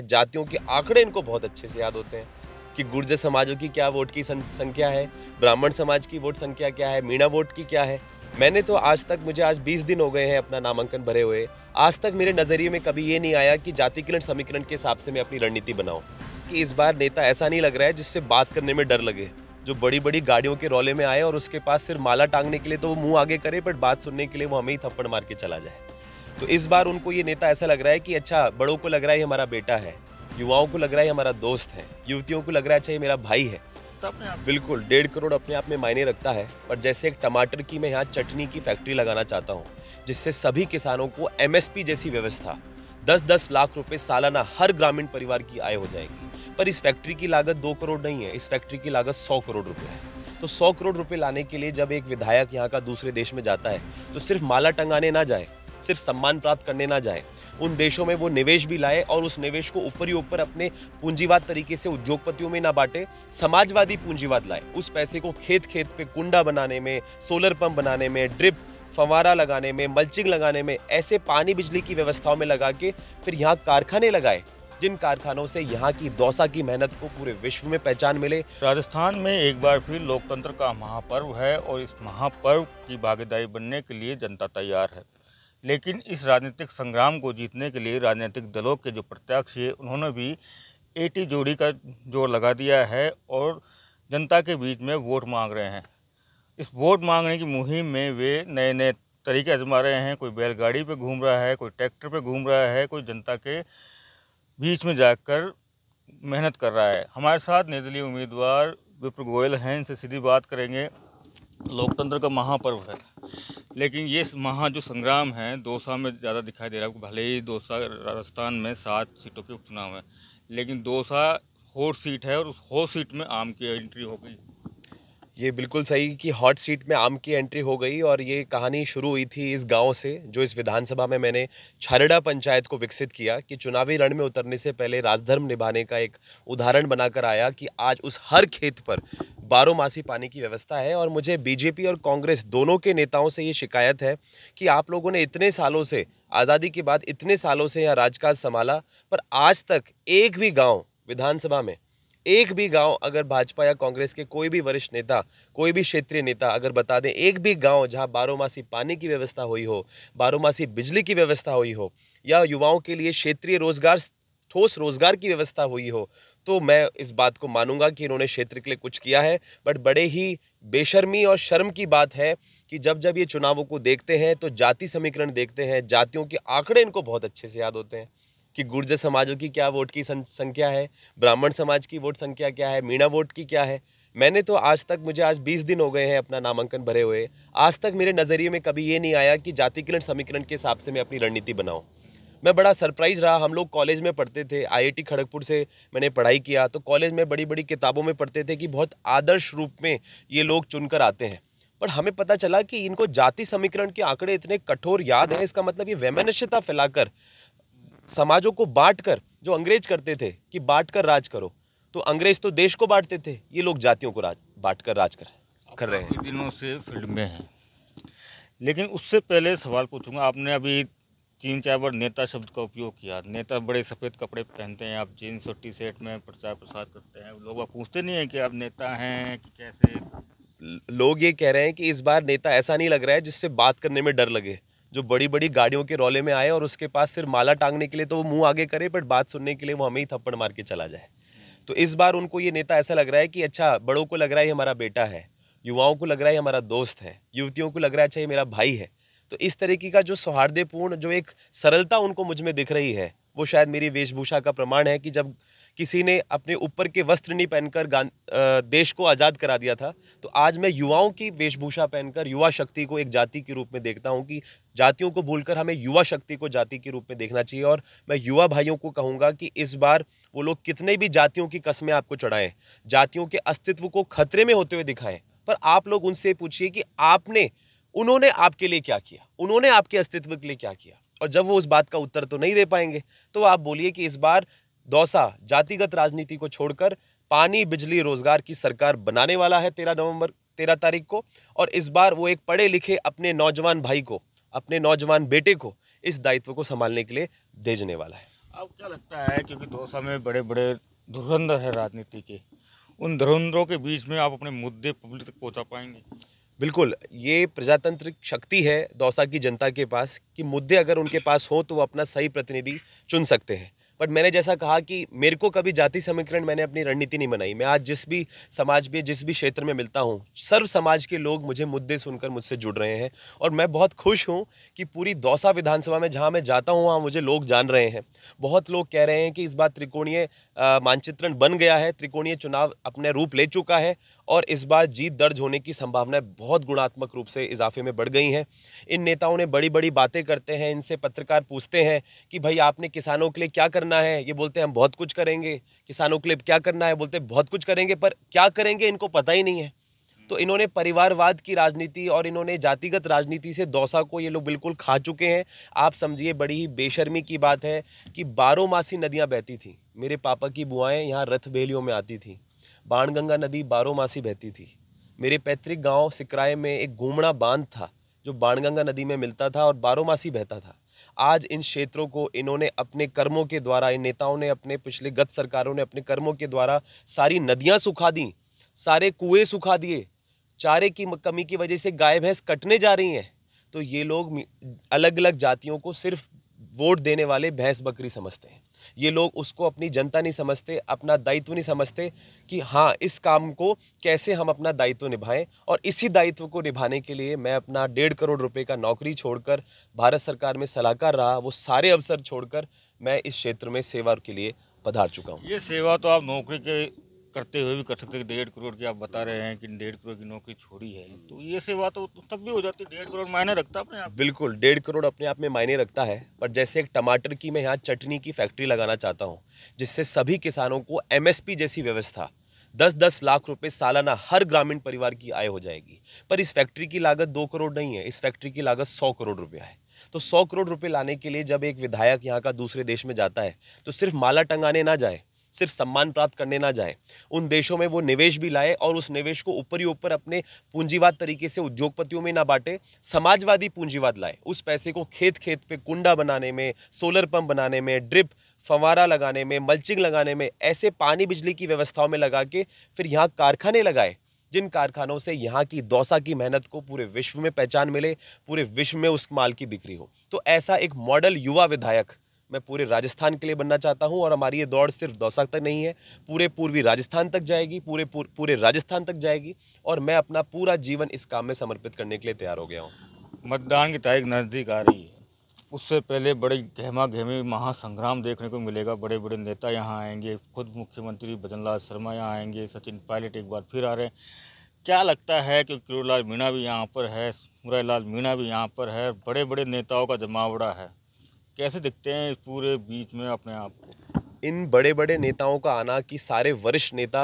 जातियों के आंकड़े इनको बहुत अच्छे से याद होते हैं कि गुर्जर समाजों की क्या वोट की संख्या है, ब्राह्मण समाज की वोट संख्या क्या है, मीणा वोट की क्या है। मैंने तो आज तक, मुझे आज 20 दिन हो गए हैं अपना नामांकन भरे हुए, आज तक मेरे नज़रिए में कभी ये नहीं आया कि जातिकरण समीकरण के हिसाब से मैं अपनी रणनीति बनाऊँ। कि इस बार नेता ऐसा नहीं लग रहा है जिससे बात करने में डर लगे, जो बड़ी बड़ी गाड़ियों के रौले में आए और उसके पास सिर्फ माला टांगने के लिए तो वो मुँह आगे करे, बट बात सुनने के लिए वो हमें ही थप्पड़ मार के चला जाए। तो इस बार उनको ये नेता ऐसा लग रहा है कि अच्छा, बड़ों को लग रहा है हमारा बेटा है, युवाओं को लग रहा है हमारा दोस्त है, युवतियों को लग रहा है अच्छा ये मेरा भाई है। बिल्कुल 1.5 करोड़ अपने आप में मायने रखता है। और जैसे एक टमाटर की मैं यहाँ चटनी की फैक्ट्री लगाना चाहता हूँ, जिससे सभी किसानों को MSP जैसी व्यवस्था, 10-10 लाख रुपए सालाना हर ग्रामीण परिवार की आय हो जाएगी। पर इस फैक्ट्री की लागत 2 करोड़ नहीं है, इस फैक्ट्री की लागत 100 करोड़ रुपए है। तो 100 करोड़ रुपए लाने के लिए जब एक विधायक यहाँ का दूसरे देश में जाता है तो सिर्फ माला टंगाने ना जाए, सिर्फ सम्मान प्राप्त करने ना जाए, उन देशों में वो निवेश भी लाए और उस निवेश को ऊपर ही ऊपर अपने पूंजीवाद तरीके से उद्योगपतियों में ना बांटे, समाजवादी पूंजीवाद लाए। उस पैसे को खेत खेत पे कुंडा बनाने में, सोलर पंप बनाने में, ड्रिप फवारा लगाने में, मल्चिंग लगाने में, ऐसे पानी बिजली की व्यवस्थाओं में लगा के फिर यहाँ कारखाने लगाए, जिन कारखानों से यहाँ की दौसा की मेहनत को पूरे विश्व में पहचान मिले। राजस्थान में एक बार फिर लोकतंत्र का महापर्व है और इस महापर्व की भागीदारी बनने के लिए जनता तैयार है। लेकिन इस राजनीतिक संग्राम को जीतने के लिए राजनीतिक दलों के जो प्रत्याशी हैं उन्होंने भी 80 जोड़ी का जोर लगा दिया है और जनता के बीच में वोट मांग रहे हैं। इस वोट मांगने की मुहिम में वे नए नए तरीके आजमा रहे हैं। कोई बैलगाड़ी पे घूम रहा है, कोई ट्रैक्टर पे घूम रहा है, कोई जनता के बीच में जाकर मेहनत कर रहा है। हमारे साथ निर्दलीय उम्मीदवार विप्रा गोयल हैं, इनसे सीधी बात करेंगे। लोकतंत्र का महापर्व है लेकिन ये जो संग्राम है दौसा में ज़्यादा दिखाई दे रहा है। भले ही दौसा राजस्थान में 7 सीटों के उपचुनाव है लेकिन दौसा हॉट सीट है और उस हॉट सीट में आम की एंट्री हो गई। ये बिल्कुल सही कि हॉट सीट में आम की एंट्री हो गई। और ये कहानी शुरू हुई थी इस गांव से, जो इस विधानसभा में मैंने छारड़ा पंचायत को विकसित किया कि चुनावी रण में उतरने से पहले राजधर्म निभाने का एक उदाहरण बनाकर आया कि आज उस हर खेत पर 12 मासी पानी की व्यवस्था है। और मुझे बीजेपी और कांग्रेस दोनों के नेताओं से ये शिकायत है कि आप लोगों ने इतने सालों से, आज़ादी के बाद इतने सालों से यहाँ राजकाज संभाला, पर आज तक एक भी गाँव विधानसभा में, एक भी गांव अगर भाजपा या कांग्रेस के कोई भी वरिष्ठ नेता, कोई भी क्षेत्रीय नेता अगर बता दें एक भी गांव जहां 12 मासी पानी की व्यवस्था हुई हो, 12 मासी बिजली की व्यवस्था हुई हो, या युवाओं के लिए क्षेत्रीय रोजगार, ठोस रोजगार की व्यवस्था हुई हो, तो मैं इस बात को मानूंगा कि इन्होंने क्षेत्र के लिए कुछ किया है। बट बड़े ही बेशर्मी और शर्म की बात है कि जब जब ये चुनावों को देखते हैं तो जाति समीकरण देखते हैं, जातियों के आंकड़े इनको बहुत अच्छे से याद होते हैं कि गुर्जर समाजों की क्या वोट की संख्या है, ब्राह्मण समाज की वोट संख्या क्या है, मीणा वोट की क्या है। मैंने तो आज तक, मुझे आज 20 दिन हो गए हैं अपना नामांकन भरे हुए, आज तक मेरे नज़रिए में कभी ये नहीं आया कि जातिकरण समीकरण के हिसाब से मैं अपनी रणनीति बनाऊँ। मैं बड़ा सरप्राइज़ रहा, हम लोग कॉलेज में पढ़ते थे, IIT खड़गपुर से मैंने पढ़ाई किया, तो कॉलेज में बड़ी बड़ी किताबों में पढ़ते थे कि बहुत आदर्श रूप में ये लोग चुनकर आते हैं, पर हमें पता चला कि इनको जाति समीकरण के आंकड़े इतने कठोर याद हैं। इसका मतलब ये वैमनस्यता फैलाकर, समाजों को बांटकर, जो अंग्रेज करते थे कि बांटकर राज करो, तो अंग्रेज तो देश को बांटते थे, ये लोग जातियों को बांटकर राज कर रहे हैं। दिनों से फील्ड में है लेकिन उससे पहले सवाल पूछूंगा, आपने अभी 3-4 बार नेता शब्द का उपयोग किया। नेता बड़े सफ़ेद कपड़े पहनते हैं, आप जीन्स और टी शर्ट में प्रचार प्रसार करते हैं, लोग आप पूछते नहीं हैं कि आप नेता हैं कि कैसे। लोग ये कह रहे हैं कि इस बार नेता ऐसा नहीं लग रहा है जिससे बात करने में डर लगे, जो बड़ी बड़ी गाड़ियों के रौले में आए और उसके पास सिर्फ माला टांगने के लिए तो वो मुंह आगे करे, बट बात सुनने के लिए वो हमें ही थप्पड़ मार के चला जाए। तो इस बार उनको ये नेता ऐसा लग रहा है कि अच्छा, बड़ों को लग रहा है हमारा बेटा है, युवाओं को लग रहा है हमारा दोस्त है, युवतियों को लग रहा है अच्छा ये मेरा भाई है। तो इस तरीके का जो सौहार्दपूर्ण, जो एक सरलता उनको मुझ में दिख रही है, वो शायद मेरी वेशभूषा का प्रमाण है कि जब किसी ने अपने ऊपर के वस्त्र नहीं पहनकर देश को आज़ाद करा दिया था, तो आज मैं युवाओं की वेशभूषा पहनकर युवा शक्ति को एक जाति के रूप में देखता हूं कि जातियों को भूलकर हमें युवा शक्ति को जाति के रूप में देखना चाहिए। और मैं युवा भाइयों को कहूंगा कि इस बार वो लोग कितने भी जातियों की कस्में आपको चढ़ाएँ, जातियों के अस्तित्व को खतरे में होते हुए दिखाएँ, पर आप लोग उनसे पूछिए कि आपने, उन्होंने आपके लिए क्या किया, उन्होंने आपके अस्तित्व के लिए क्या किया। और जब वो उस बात का उत्तर तो नहीं दे पाएंगे तो आप बोलिए कि इस बार दौसा जातिगत राजनीति को छोड़कर पानी, बिजली, रोजगार की सरकार बनाने वाला है 13 तारीख को। और इस बार वो एक पढ़े लिखे अपने नौजवान भाई को, अपने नौजवान बेटे को इस दायित्व को संभालने के लिए भेजने वाला है। अब क्या लगता है, क्योंकि दौसा में बड़े बड़े धुरंधर है राजनीति के, उन धुरंधरों के बीच में आप अपने मुद्दे पब्लिक तक पहुंचा पाएंगे? बिल्कुल, ये प्रजातांत्रिक शक्ति है दौसा की जनता के पास कि मुद्दे अगर उनके पास हो तो वो अपना सही प्रतिनिधि चुन सकते हैं। बट मैंने जैसा कहा कि मेरे को कभी जाति समीकरण मैंने अपनी रणनीति नहीं बनाई। मैं आज जिस भी समाज में जिस भी क्षेत्र में मिलता हूँ, सर्व समाज के लोग मुझे मुद्दे सुनकर मुझसे जुड़ रहे हैं और मैं बहुत खुश हूँ कि पूरी दौसा विधानसभा में जहाँ मैं जाता हूँ वहाँ मुझे लोग जान रहे हैं। बहुत लोग कह रहे हैं कि इस बार त्रिकोणीय मानचित्रण बन गया है, त्रिकोणीय चुनाव अपने रूप ले चुका है और इस बार जीत दर्ज होने की संभावनाएं बहुत गुणात्मक रूप से इजाफे में बढ़ गई हैं। इन नेताओं ने बड़ी बड़ी बातें करते हैं, इनसे पत्रकार पूछते हैं कि भाई आपने किसानों के लिए क्या करना है, ये बोलते हैं हम बहुत कुछ करेंगे। किसानों के लिए क्या करना है, बोलते हैं बहुत कुछ करेंगे, पर क्या करेंगे इनको पता ही नहीं है। तो इन्होंने परिवारवाद की राजनीति और इन्होंने जातिगत राजनीति से दौसा को ये लोग बिल्कुल खा चुके हैं। आप समझिए, बड़ी ही बेशर्मी की बात है कि 12 मासी नदियाँ बहती थीं। मेरे पापा की बुआएँ यहाँ रथ बेलियों में आती थीं। बाणगंगा नदी 12 मासी बहती थी। मेरे पैतृक गांव सिकराए में एक घूमना बांध था जो बाणगंगा नदी में मिलता था और 12 मासी बहता था। आज इन क्षेत्रों को इन्होंने अपने कर्मों के द्वारा, इन नेताओं ने अपने पिछले गत सरकारों ने अपने कर्मों के द्वारा सारी नदियां सुखा दी, सारे कुएँ सुखा दिए। चारे की कमी की वजह से गाय भैंस कटने जा रही हैं। तो ये लोग अलग अलग जातियों को सिर्फ वोट देने वाले भैंस बकरी समझते हैं। ये लोग उसको अपनी जनता नहीं समझते, अपना दायित्व नहीं समझते कि हाँ इस काम को कैसे हम अपना दायित्व निभाएं। और इसी दायित्व को निभाने के लिए मैं अपना 1.5 करोड़ रुपए का नौकरी छोड़कर, भारत सरकार में सलाहकार रहा, वो सारे अवसर छोड़कर मैं इस क्षेत्र में सेवा के लिए पधार चुका हूँ। ये सेवा तो आप नौकरी के करते हुए भी कर सकते हैं। 1.5 करोड़ की आप बता रहे हैं कि 1.5 करोड़ की नौकरी छोड़ी है, तो ये सेवा तो तब भी हो जाती है। 1.5 करोड़ मायने रखता है अपने आप। बिल्कुल, 1.5 करोड़ अपने आप में मायने रखता है। पर जैसे एक टमाटर की मैं यहाँ चटनी की फैक्ट्री लगाना चाहता हूँ, जिससे सभी किसानों को MSP जैसी व्यवस्था, 10-10 लाख रुपए सालाना हर ग्रामीण परिवार की आय हो जाएगी। पर इस फैक्ट्री की लागत 2 करोड़ नहीं है, इस फैक्ट्री की लागत 100 करोड़ रुपया है। तो 100 करोड़ रुपये लाने के लिए जब एक विधायक यहाँ का दूसरे देश में जाता है तो सिर्फ माला टंगाने ना जाए, सिर्फ सम्मान प्राप्त करने ना जाए, उन देशों में वो निवेश भी लाए और उस निवेश को ऊपर ही ऊपर अपने पूंजीवाद तरीके से उद्योगपतियों में ना बांटे, समाजवादी पूंजीवाद लाए। उस पैसे को खेत खेत पे कुंडा बनाने में, सोलर पंप बनाने में, ड्रिप फवारा लगाने में, मल्चिंग लगाने में, ऐसे पानी बिजली की व्यवस्थाओं में लगा के फिर यहाँ कारखाने लगाए, जिन कारखानों से यहाँ की दौसा की मेहनत को पूरे विश्व में पहचान मिले, पूरे विश्व में उस माल की बिक्री हो। तो ऐसा एक मॉडल युवा विधायक मैं पूरे राजस्थान के लिए बनना चाहता हूं। और हमारी ये दौड़ सिर्फ दौसा तक नहीं है, पूरे पूर्वी राजस्थान तक जाएगी, पूरे राजस्थान तक जाएगी। और मैं अपना पूरा जीवन इस काम में समर्पित करने के लिए तैयार हो गया हूं। मतदान की तारीख नज़दीक आ रही है, उससे पहले बड़े गहमा गहमी महासंग्राम देखने को मिलेगा। बड़े बड़े नेता यहाँ आएंगे, खुद मुख्यमंत्री भजन शर्मा यहाँ आएंगे, सचिन पायलट एक बार फिर आ रहे हैं। क्या लगता है कि किरलाल मीणा भी यहाँ पर है, मुरैलाल मीणा भी यहाँ पर है, बड़े बड़े नेताओं का जमावड़ा है, कैसे दिखते हैं इस पूरे बीच में अपने आप को? इन बड़े बड़े नेताओं का आना कि सारे वरिष्ठ नेता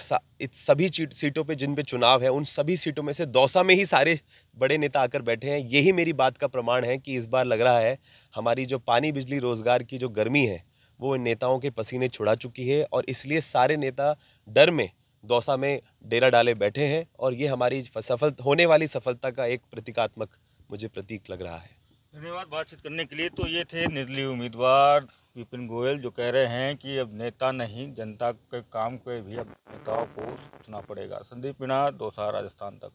सभी सीटों पे जिन पे चुनाव है उन सभी सीटों में से दौसा में ही सारे बड़े नेता आकर बैठे हैं, यही मेरी बात का प्रमाण है कि इस बार लग रहा है हमारी जो पानी बिजली रोजगार की जो गर्मी है वो इन नेताओं के पसीने छुड़ा चुकी है। और इसलिए सारे नेता डर में दौसा में डेरा डाले बैठे हैं और ये हमारी होने वाली सफलता का एक प्रतीकात्मक मुझे प्रतीक लग रहा है। धन्यवाद बातचीत करने के लिए। तो ये थे निर्दलीय उम्मीदवार विपिन गोयल, जो कह रहे हैं कि अब नेता नहीं, जनता के काम के भी अब नेताओं को सोचना पड़ेगा। संदीप मीणा, दौसा, राजस्थान तक।